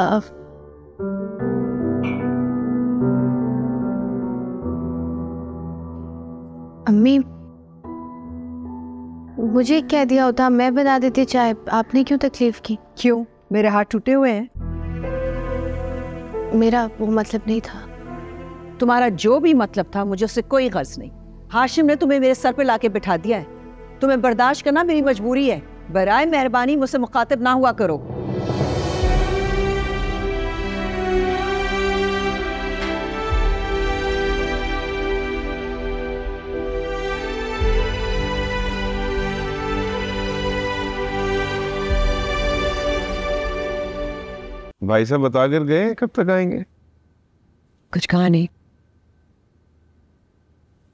of अम्मी, मुझे कह दिया होता मैं बना देती चाय, आपने क्यों तकलीफ की? क्यों, मेरे हाथ टूटे हुए हैं? मेरा वो मतलब नहीं था। तुम्हारा जो भी मतलब था मुझे उससे कोई गर्ज नहीं। हाशिम ने तुम्हें मेरे सर पे लाके बिठा दिया है, तुम्हें बर्दाश्त करना मेरी मजबूरी है। बराए मेहरबानी मुझसे मुखातिब ना हुआ करो। भाई साहब बता कर गए कब तक आएंगे? कुछ कहा नहीं।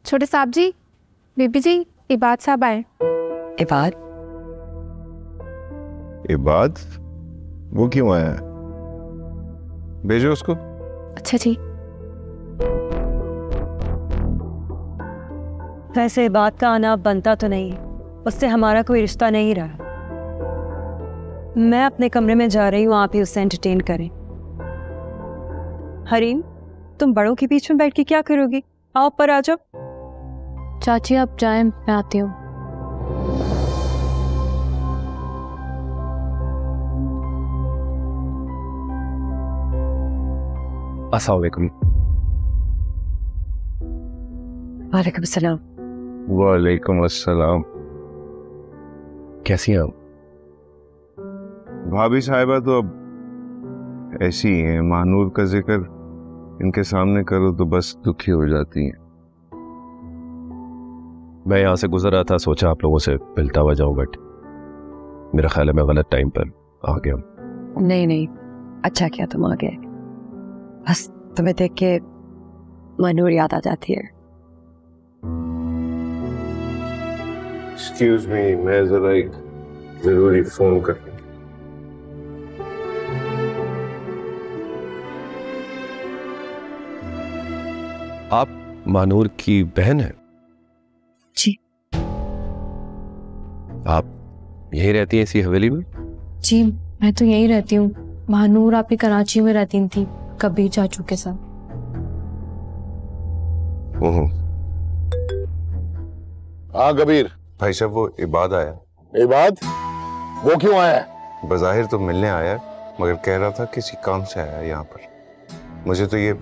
छोटे साहब जी, बीबी जी, इबाद साहब आए। इबाद? इबाद? वो क्यों आया? भेजो उसको। अच्छा जी। वैसे इबाद का आना बनता तो नहीं, उससे हमारा कोई रिश्ता नहीं रहा। मैं अपने कमरे में जा रही हूँ, आप ही उससे एंटरटेन करें। हरीम, तुम बड़ों के बीच में बैठ के क्या करोगी? आओ पर आ जाओ। चाची आप जाएं, मैं आती हूँ। अस्सलाम वालेकुम। वालेकुम सलाम। वालेकुम अस्सलाम। कैसी हैं आप? भाभी साहिबा तो अब ऐसी हैं, महानूर का जिक्र इनके सामने करो तो बस दुखी हो जाती हैं। मैं यहाँ से गुजर रहा था, सोचा आप लोगों से मिलता हुआ जाऊँ, बट मेरा ख्याल है मैं गलत टाइम पर आ गया। नहीं नहीं, अच्छा क्या तुम आ गए, बस तुम्हें देख के महानूर याद आ जाती है। एक्सक्यूज मी, मैं जरा एक जरूरी फोन कर। आप महानूर की बहन हैं? जी। आप यहीं रहती हैं इसी हवेली में? जी, मैं तो यहीं रहती हूँ। महानूर आप ही कराची में रहती थी कबीर चाचू के साथ। ओहो। हाँ कबीर भाई साहब, वो इबाद आया। इबाद? वो क्यों आया? बज़ाहिर तो मिलने आया, मगर कह रहा था किसी काम से आया यहाँ पर। मुझे तो ये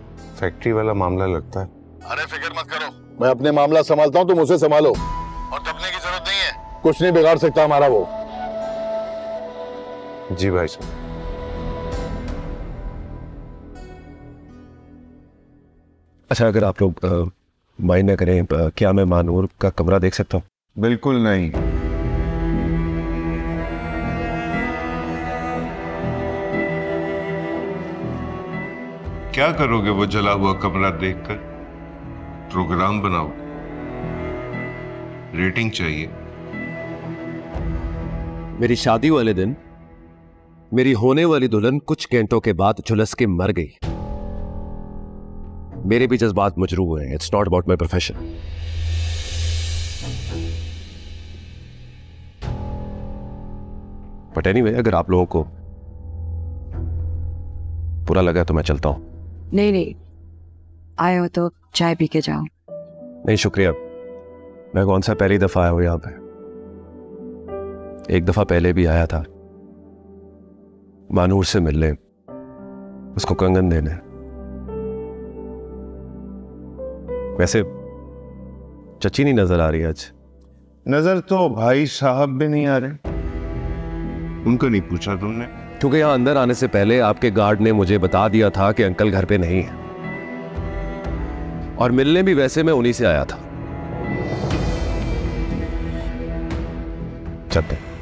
फैक्ट्री वाला मामला लगता है। अरे फिक्र मत करो, मैं अपने मामला संभालता हूँ, तुम उसे संभालो। और दबने की जरूरत नहीं है, कुछ नहीं बिगाड़ सकता हमारा वो। जी भाई साहब। अच्छा, अगर आप लोग माइंड ना करें, क्या मैं महानूर का कमरा देख सकता हूँ? बिल्कुल नहीं। क्या करोगे वो जला हुआ कमरा देखकर? प्रोग्राम बनाओ, रेटिंग चाहिए। मेरी शादी वाले दिन मेरी होने वाली दुल्हन कुछ घंटों के बाद झुलस के मर गई। मेरे भी जज्बात मजरूह हुए हैं। It's not about my profession. But anyway, अगर आप लोगों को बुरा लगा तो मैं चलता हूं। नहीं नहीं, आए हो तो चाय पी के जाओ। नहीं शुक्रिया, मैं कौन सा पहली दफा आया हूं यहाँ पे। एक दफा पहले भी आया था महानूर से मिलने, उसको कंगन देने। वैसे चची नहीं नजर आ रही आज। नजर तो भाई साहब भी नहीं आ रहे। उनको नहीं पूछा तुमने? क्योंकि यहाँ अंदर आने से पहले आपके गार्ड ने मुझे बता दिया था कि अंकल घर पे नहीं है, और मिलने भी वैसे मैं उन्हीं से आया था। चलते।